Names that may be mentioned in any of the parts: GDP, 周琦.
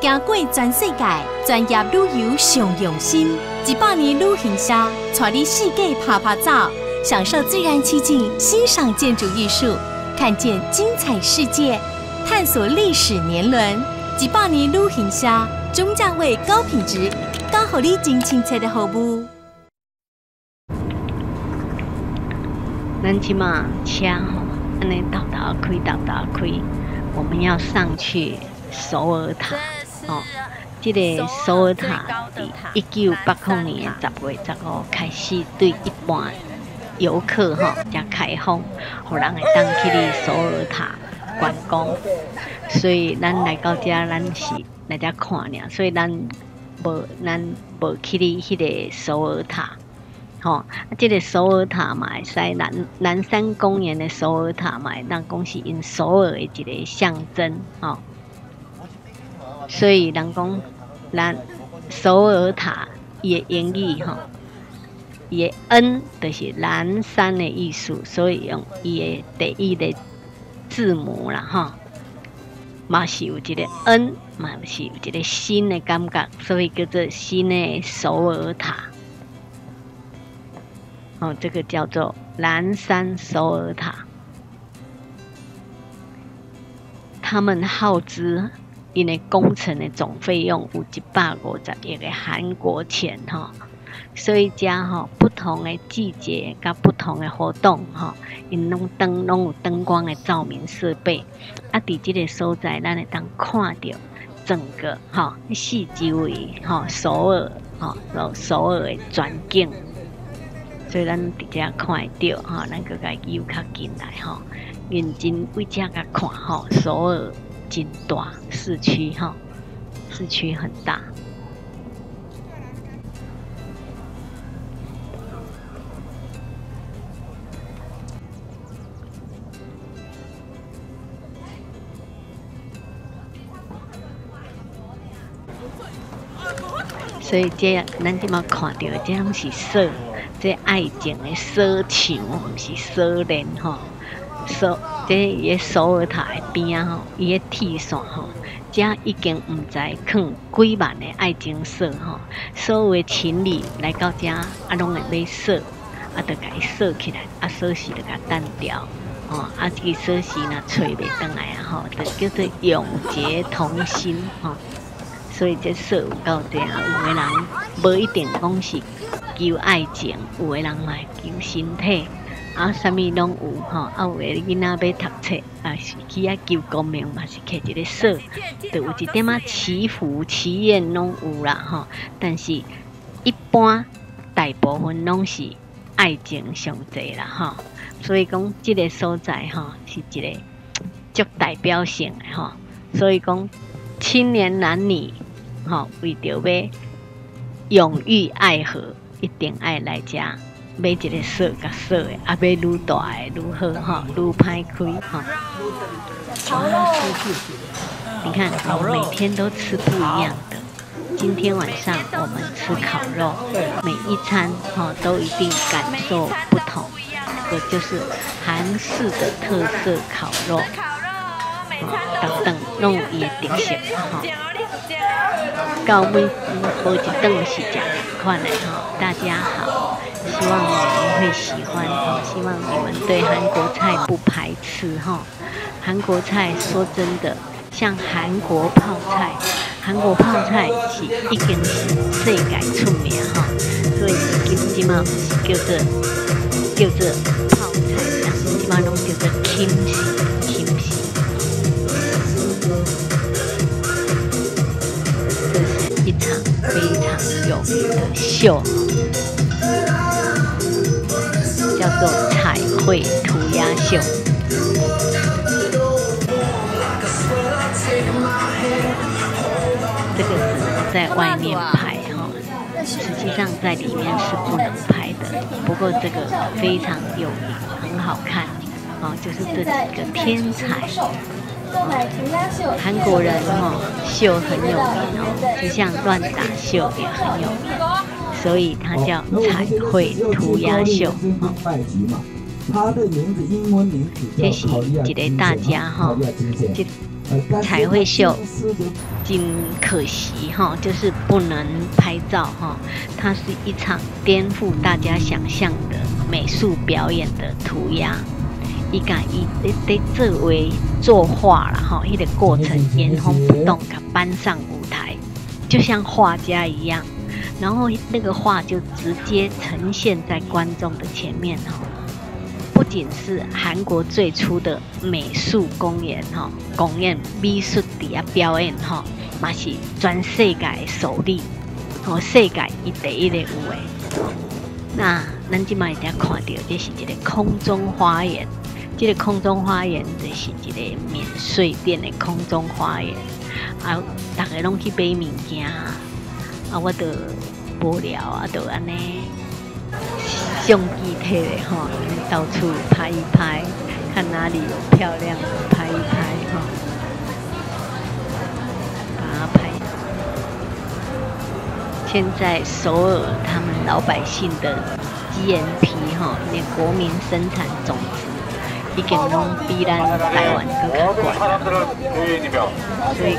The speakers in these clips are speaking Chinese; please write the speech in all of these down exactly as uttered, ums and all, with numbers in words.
行过全世界，专业旅游上用心。一百年旅行社带你世界拍拍照，享受自然奇景，欣赏建筑艺术，看见精彩世界，探索历史年轮。一百年旅行社，中价位高品质，教予你真亲切的服务。咱即马车吼，安尼倒倒开，倒倒开，我们要上去。 首尔塔，哦，这个首尔塔伫一九八零年十月十五开始对一般游客吼才开放，互人会当去哩首尔塔观光。所以咱来到遮，咱是来遮看尔，所以咱无咱无去哩迄个首尔塔，吼、哦，这个首尔塔嘛会使南南山公园的首尔塔嘛，咱讲是因首尔的一个象征，哦。 所以人讲，咱首尔塔伊的英语吼，伊的 N 就是南山的意思，所以用伊的第一个字母啦吼，嘛是有一个 N， 嘛是有一个新的感觉，所以叫做新的首尔塔。哦，这个叫做南山首尔塔，他们耗资。 因为工程的总费用有一百五十亿个韩国钱吼，所以讲吼不同的季节甲不同的活动吼，因拢灯拢有灯光的照明设备。啊，伫这个所在，咱会当看到整个吼四周围吼首尔吼首尔的全景，所以咱伫遮看会到吼，咱个伊游较近来吼，认真为遮个看吼首尔。 真大市区哈，市区很大。所以这咱即马看到的，这拢是锁，这爱情的锁墙，唔是锁链哈。 首，即个首尔塔的边啊吼，伊个铁线吼，遮已经毋知囥几万个爱情锁吼，所有情侣来到遮啊，拢会买锁，啊，着家锁起来，啊，锁匙着家单掉，吼，啊，这个锁匙若找袂倒来啊吼，着叫做永结同心吼、哦，所以这锁有够济啊，有个人无一定讲是求爱情，有个人嘛求身体。 啊，啥物拢有吼，啊有诶囡仔要读册，啊是去啊求功名嘛是摕一个锁，就有一点仔祈福祈愿拢有啦吼。但是一般大部分拢是爱情上侪啦吼，所以讲即个所在吼是一个足代表性诶吼，所以讲青年男女吼为着要永浴爱河，一定爱来遮。 买一个锁甲锁的，啊，买愈大个愈好哈，愈歹开哈。你看，我们每天都吃不一样的。今天晚上我们吃烤肉，每一餐哈都一定感受不同。这个就是韩式的特色烤肉，等等弄伊的特色哈。到尾无一顿是食两款的哈。大家好。 希望你们会喜欢哦，希望你们对韩国菜不排斥哈。韩国菜说真的，像韩国泡菜，韩国泡菜是已经是世界出名哈，所以今嘛叫做叫做泡菜啦，今嘛拢叫做 kimchi kimchi。这是一场非常有名的秀。 叫做彩绘涂鸦秀。这个只能在外面拍哈，实际上在里面是不能拍的。不过这个非常有名，很好看啊，就是这几个天才。 韩国人哦，秀很有名哦，就像乱打秀也很有名，所以它叫彩绘涂鸦秀哦。这是一个大家哈、哦，这才会秀，真可惜哈，就是不能拍照哈。它是一场颠覆大家想象的美术表演的涂鸦，伊甲伊得得作为作画啦哈，伊的过程原封不动甲搬上舞台，就像画家一样，然后那个画就直接呈现在观众的前面哈。 不仅是韩国最初的美术公演哈，公演美术底下表演哈，嘛是全世界首例，哦，世界一第一个有诶。那咱即卖才看到，这是一个空中花园，这个空中花园就是一个免税店的空中花园，啊，大家拢去买物件，啊，我着无聊啊，着安尼。 相机摕嘞吼，到处拍一拍，看哪里有漂亮的拍一拍吼，把它拍。现在首尔他们老百姓的 G D P 吼，那国民生产总值已经拢比咱台湾搁较悬啦，所以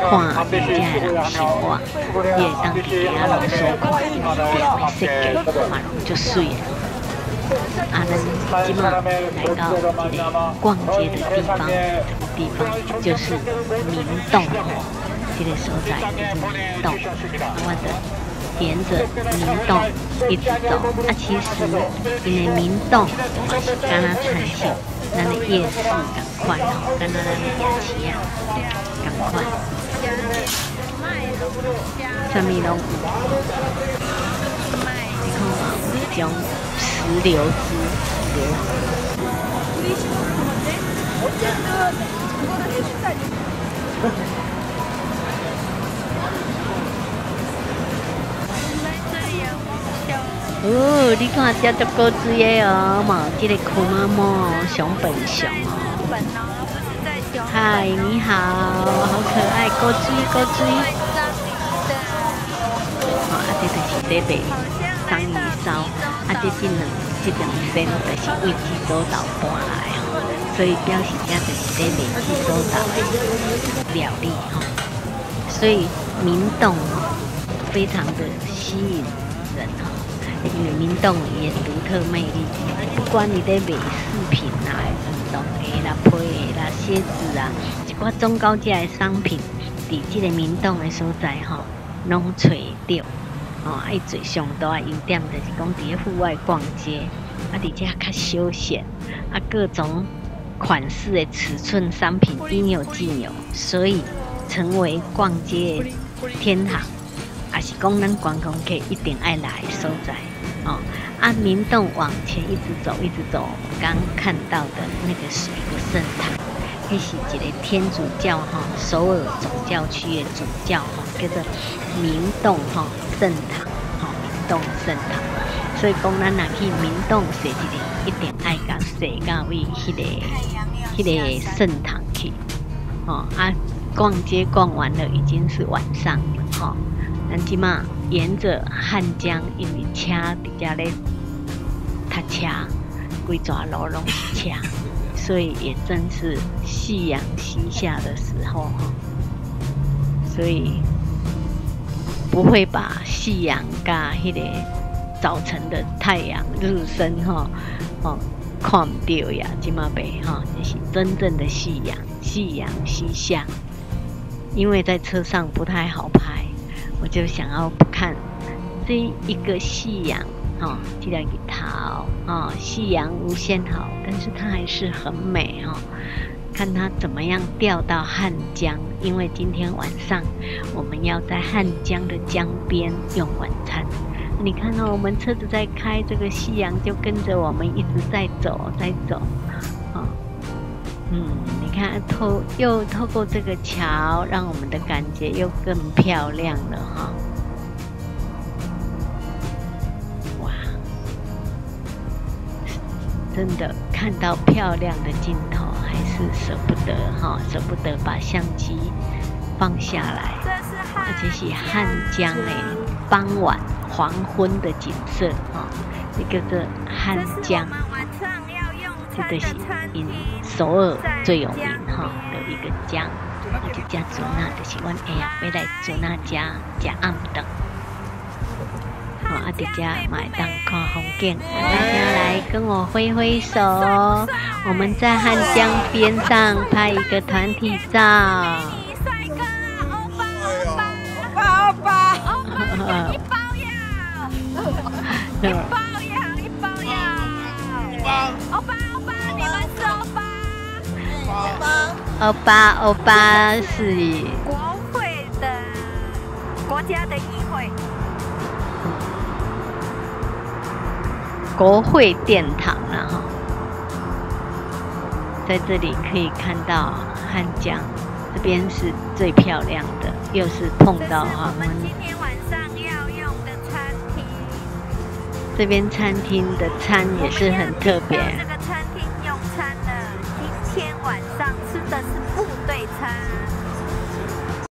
讲看人家人生活，你会当去其他拢所看，因为店的设计嘛拢足水的。啊，咱即马来到一个逛街的地方，地方就是明洞吼，这个所在叫做明洞，我的。 沿着明洞一直走，啊，其实因为明洞嘛是干那产品，咱的夜市赶快吼，干那咱的夜市啊，赶快，啥物拢有。你看嘛，有种石榴汁。 哦，你看遮足高枝叶哦，毛这个酷妈妈熊本熊哦。嗨，你好，好可爱，高枝高枝。哦，啊，这就是这个章鱼烧，啊，这这两这两身就是为济州岛搬来吼，所以表示这就是在为济州岛的料理吼。所以明洞哦，非常的吸引人哦。 因为明洞也独特魅力，不管你在卖饰品啊、运动鞋啦、皮鞋啦、鞋子啊，一寡中高价的商品，伫即个明洞的所在吼，拢找到。哦，爱最上大的优点就是讲伫咧户外逛街，啊，伫遮较休闲，啊，各种款式的尺寸商品应有尽有，所以成为逛街的天堂。 也是讲咱观光客一定爱来的所在哦。啊，明洞往前一直走，一直走，刚看到的那个水的圣堂，那是一个天主教哈、哦、首尔总教区的主教哈、哦，叫做明洞哈、哦、圣堂哈、哦、明洞圣堂。所以讲咱若去明洞踅一日，一定爱甲踅到位迄个迄个圣堂去。哦啊，逛街逛完了已经是晚上了哈。哦 咱即马沿着汉江，因为车伫遮咧堵车，规条路拢是车，所以也正是夕阳西下的时候哈。所以不会把夕阳甲迄个早晨的太阳日升哈哦看唔到呀，即马白哈，这是真正的夕阳，夕阳西下。因为在车上不太好拍。 我就想要看这一个夕阳，哦，这条给它哦，夕阳无限好，但是它还是很美哦。看它怎么样掉到汉江，因为今天晚上我们要在汉江的江边用晚餐。你看哦，我们车子在开，这个夕阳就跟着我们一直在走，在走，哦，嗯，你看透又透过这个桥，让我们的感觉又更漂亮了哈、哦！哇，真的看到漂亮的镜头，还是舍不得哈、哦，舍不得把相机放下来。而且是汉江诶，傍晚黄昏的景色哈、哦，这个是汉江。一个因首尔最有名哈的一个姜，我就加做那，就是阮下要来做那加加暗顿，好啊，伫遮买当看风景，大家来跟我挥挥手，我们在汉江边上拍一个团体照。帅哥，欧巴，欧巴，欧巴，一包呀，一包呀，一包呀，一包，欧巴。 欧巴，欧巴是国会的国家的议会，国会殿堂了哈，在这里可以看到汉江这边是最漂亮的，又是碰到哈我们今天晚上要用的餐厅，这边餐厅的餐也是很特别。